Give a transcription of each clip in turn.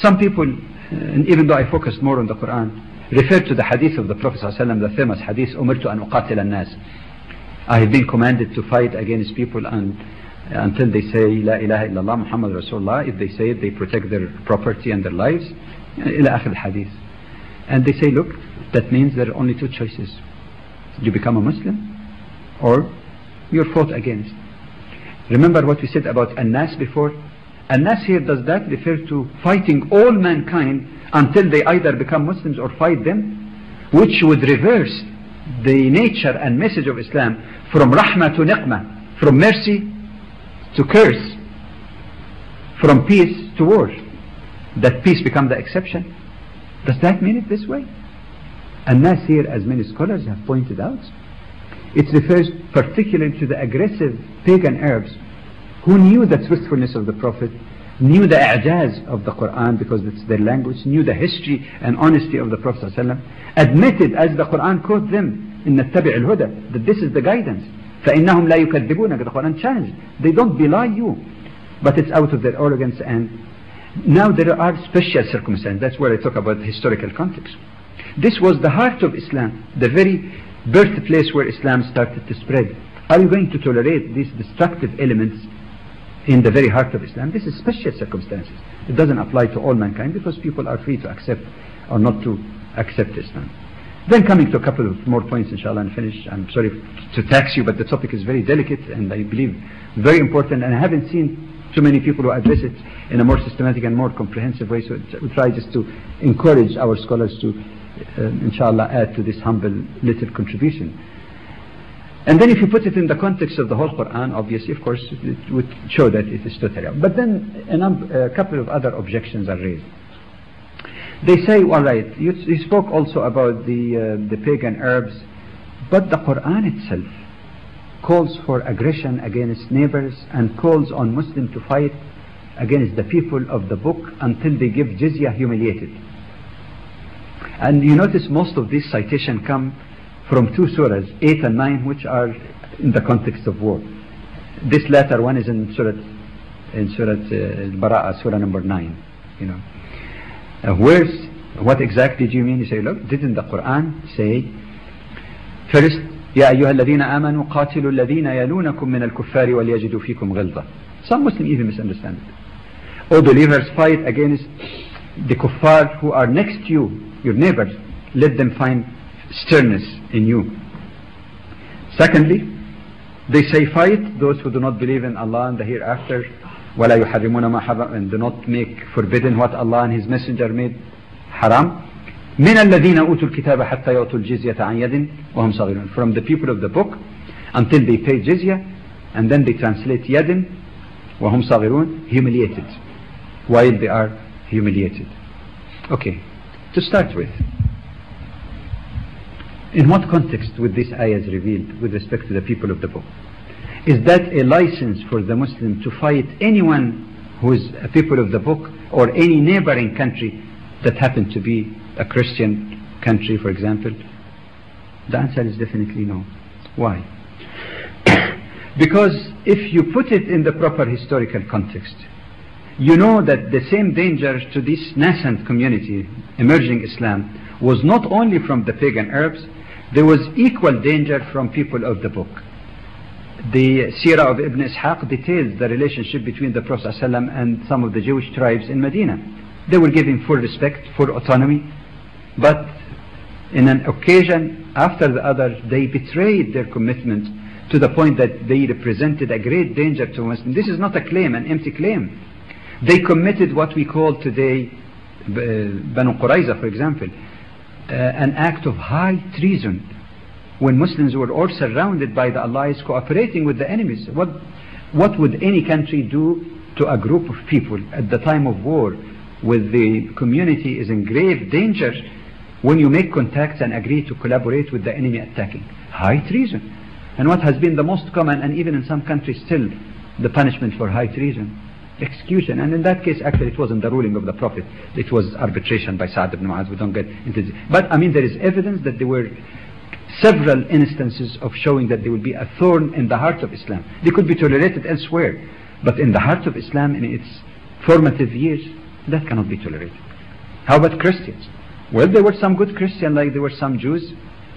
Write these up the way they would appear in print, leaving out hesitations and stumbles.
Some people, even though I focused more on the Quran, referred to the hadith of the Prophet ﷺ, the famous hadith, Umirtu an uqatil an-nas. I have been commanded to fight against people and until they say La ilaha illallah Muhammad Rasulullah. If they say it, they protect their property and their lives. Ila akhir al-hadith. And they say, look, that means there are only two choices. You become a Muslim or you're fought against. Remember what we said about an-nas before? An-nas here does that refer to fighting all mankind until they either become Muslims or fight them, which would reverse the nature and message of Islam from rahma to niqma, from mercy to curse, from peace to war. That peace become the exception. Does that mean it this way? An-nas here, as many scholars have pointed out, it refers particularly to the aggressive pagan Arabs who knew the truthfulness of the Prophet, knew the i'jaz of the Quran because it's their language, knew the history and honesty of the Prophet ﷺ, admitted as the Quran quote them in the tabi' al-huda that this is the guidance. فَإِنَّهُمْ لَا يُكَذِّبُونَك. The Quran challenged. They don't belie you. But it's out of their arrogance, and now there are special circumstances. That's where I talk about the historical context. This was the heart of Islam, the very birthplace where Islam started to spread. Are you going to tolerate these destructive elements in the very heart of Islam? This is special circumstances. It doesn't apply to all mankind because people are free to accept or not to accept Islam. Then coming to a couple of more points, inshallah, and finish. I'm sorry to tax you, but the topic is very delicate and I believe very important, and I haven't seen too many people who address it in a more systematic and more comprehensive way, so we try just to encourage our scholars to inshallah add to this humble little contribution. And then if you put it in the context of the whole Quran, obviously, of course, it would show that it is total. But then a couple of other objections are raised. They say, all right, you spoke also about the pagan Arabs, but the Quran itself calls for aggression against neighbors and calls on Muslims to fight against the people of the book until they give jizya, humiliated. And you notice most of these citations come from two surahs, 8 and 9, which are in the context of war. This latter one is in Surah al-Bara'a, Surah number 9. You know, where's, what exactly do you mean? You say, look, didn't the Quran say, first, يا أيها الذين آمنوا قاتلوا الذين يلونكم من الكفار وليجدوا فيكم غلظة. Some Muslims even misunderstand it. O believers, fight against the kuffar who are next to you, your neighbors. Let them find sternness in you. Secondly, they say fight those who do not believe in Allah and the hereafter. ولا يحرمون ما حرم, and do not make forbidden what Allah and His Messenger made haram. من الذين أوتوا الكتاب حتى يعطوا الجزية عن يدن وهم صغرون. From the people of the book until they pay jizya, and then they translate يدن وهم صغرون, humiliated, while they are humiliated. Okay, to start with, in what context would this ayah is revealed with respect to the people of the book? Is that a license for the Muslim to fight anyone who is a people of the book or any neighboring country that happened to be a Christian country, for example? The answer is definitely no. Why? Because if you put it in the proper historical context, you know that the same danger to this nascent community, emerging Islam, was not only from the pagan Arabs. There was equal danger from people of the book. The seerah of Ibn Ishaq details the relationship between the Prophet ﷺ and some of the Jewish tribes in Medina. They were given full respect, full autonomy, but in an occasion after the other, they betrayed their commitment to the point that they represented a great danger to Muslims. This is not a claim, an empty claim. They committed what we call today, Banu Qurayza, for example, an act of high treason when Muslims were all surrounded by the allies cooperating with the enemies. What would any country do to a group of people at the time of war with the community is in grave danger? When you make contacts and agree to collaborate with the enemy attacking, high treason. And what has been the most common, and even in some countries still the punishment for high treason? Execution. And in that case, actually, it wasn't the ruling of the Prophet, it was arbitration by Saad ibn Muadh. We don't get into this, but I mean, there is evidence that there were several instances of showing that there would be a thorn in the heart of Islam. They could be tolerated elsewhere, but in the heart of Islam, in its formative years, That cannot be tolerated. How about Christians? Well, there were some good Christians, like there were some Jews.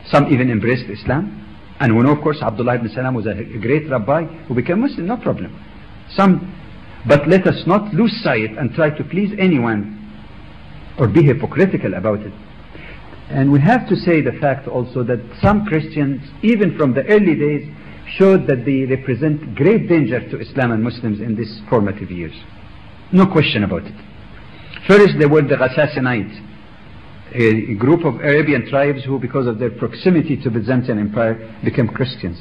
Some even embraced Islam. And we know, of course, Abdullah Ibn Salam was a great rabbi who became Muslim, no problem. But let us not lose sight and try to please anyone or be hypocritical about it. And we have to say the fact also that some Christians, even from the early days, showed that they represent great danger to Islam and Muslims in these formative years. No question about it. First, there were the Ghassanites, a group of Arabian tribes who, because of their proximity to the Byzantine Empire, became Christians.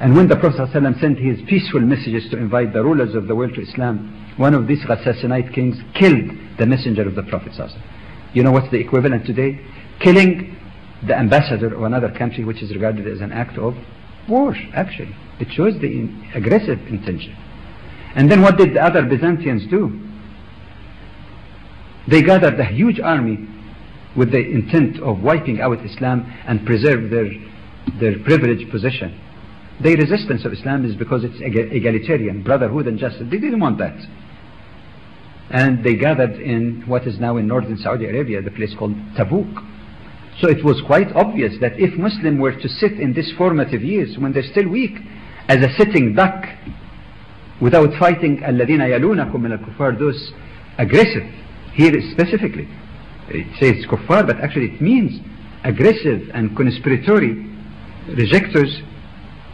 And when the Prophet ﷺ sent his peaceful messages to invite the rulers of the world to Islam, one of these Ghassanite kings killed the messenger of the Prophet ﷺ. You know what's the equivalent today? Killing the ambassador of another country, which is regarded as an act of war, actually. It shows the aggressive intention. And then what did the other Byzantines do? They gathered a huge army with the intent of wiping out Islam and preserve their privileged position. Their resistance of Islam is because it's egalitarian, brotherhood and justice. They didn't want that. And they gathered in what is now in northern Saudi Arabia, the place called Tabuk. So it was quite obvious that if Muslims were to sit in these formative years, when they're still weak, as a sitting duck, without fighting alladhina yalunukum min al-kuffar, those aggressive, here specifically, it says kuffar, but actually it means aggressive and conspiratory rejectors.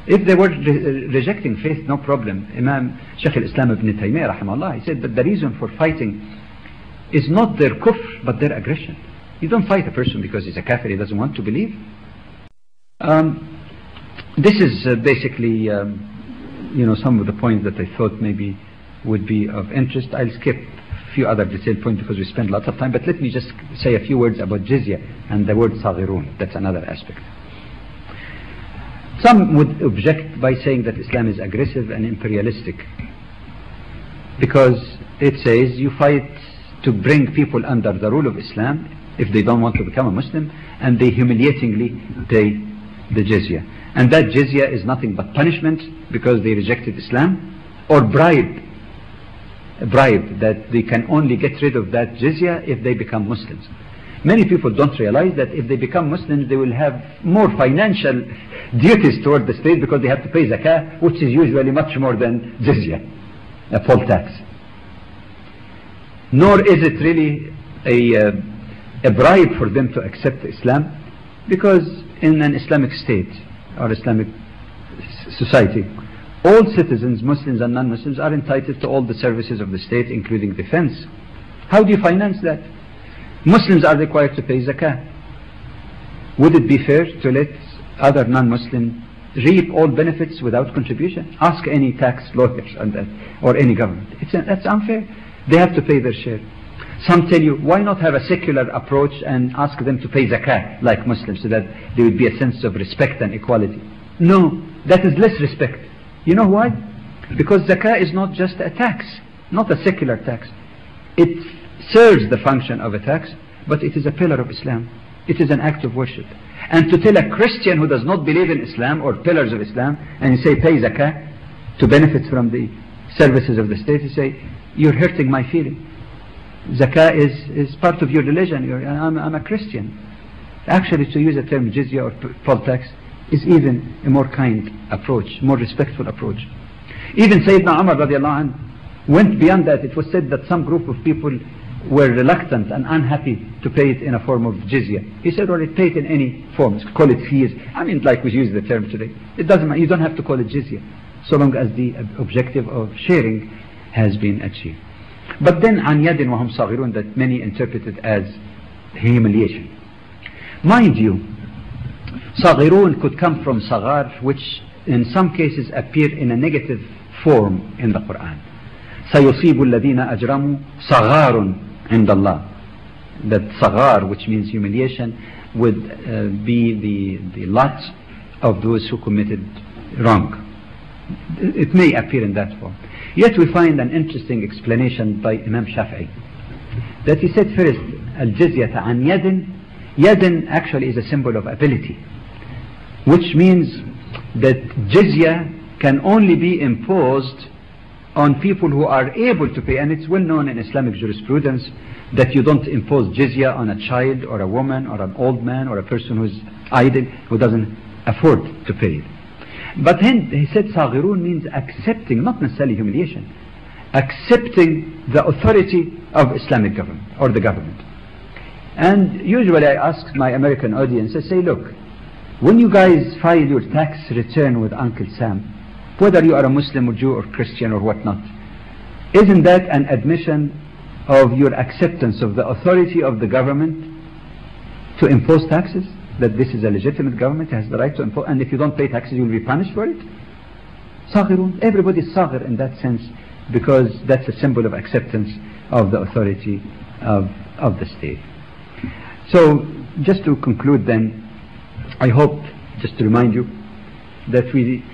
If they were rejecting faith, no problem. Imam Sheikh al-Islam ibn Taymi, rahimahullah, he said that the reason for fighting is not their kufr, but their aggression. You don't fight a person because he's a kafir, he doesn't want to believe. This is basically, you know, some of the points that I thought maybe would be of interest. I'll skip a few other detailed points because we spend lots of time, but let me just say a few words about jizya and the word sa'virun. That's another aspect. Some would object by saying that Islam is aggressive and imperialistic because it says you fight to bring people under the rule of Islam if they don't want to become a Muslim, and they humiliatingly pay the jizya. And that jizya is nothing but punishment because they rejected Islam, or bribe that they can only get rid of that jizya if they become Muslims. Many people don't realize that if they become Muslims, they will have more financial duties toward the state because they have to pay zakah, which is usually much more than jizya, a poll tax. Nor is it really a bribe for them to accept Islam, because in an Islamic state or Islamic society, all citizens, Muslims and non-Muslims, are entitled to all the services of the state, including defense. How do you finance that? Muslims are required to pay zakah. Would it be fair to let other non-Muslims reap all benefits without contribution? Ask any tax lawyers on that, or any government. That's unfair. They have to pay their share. Some tell you, why not have a secular approach and ask them to pay zakah like Muslims, so that there would be a sense of respect and equality? No, that is less respect. You know why? Because zakah is not just a tax, not a secular tax. It's serves the function of a tax, but it is a pillar of Islam. It is an act of worship. And to tell a Christian who does not believe in Islam or pillars of Islam, and you say pay zakah to benefit from the services of the state, you say you're hurting my feeling. Zakah is part of your religion. I'm a Christian. Actually, to use the term jizya or poll tax is even a more kind approach, more respectful approach. Even Sayyidina Umar radiallahu anhu went beyond that. It was said that some group of people were reluctant and unhappy to pay it in a form of jizya. He said, well, pay it in any forms, call it fees. I mean, like we use the term today. It doesn't matter, you don't have to call it jizya, so long as the objective of sharing has been achieved. But then, عن يدن وهم صغرون, that many interpreted as humiliation. Mind you, صغرون could come from صغار, which in some cases appear in a negative form in the Quran. سَيُصِيبُ الَّذِينَ أَجْرَمُوا صَغَارٌ عند الله. That saghar, which means humiliation, would be the lot of those who committed wrong. It may appear in that form. Yet we find an interesting explanation by Imam Shafi'i, that he said first, al-jizyata an yadin. Yadin actually is a symbol of ability, which means that jizya can only be imposed on people who are able to pay, and it's well known in Islamic jurisprudence that you don't impose jizya on a child or a woman or an old man or a person who's idle, who doesn't afford to pay it. But then he said sa'virun means accepting, not necessarily humiliation, accepting the authority of Islamic government or the government. And usually I ask my American audience, I say, look, when you guys file your tax return with Uncle Sam, whether you are a Muslim or Jew or Christian or whatnot, isn't that an admission of your acceptance of the authority of the government to impose taxes? That this is a legitimate government, has the right to impose, and if you don't pay taxes you will be punished for it? Sa'virun, everybody is sa'gir in that sense, because that's a symbol of acceptance of the authority of the state. So just to conclude then, I hope, just to remind you, that we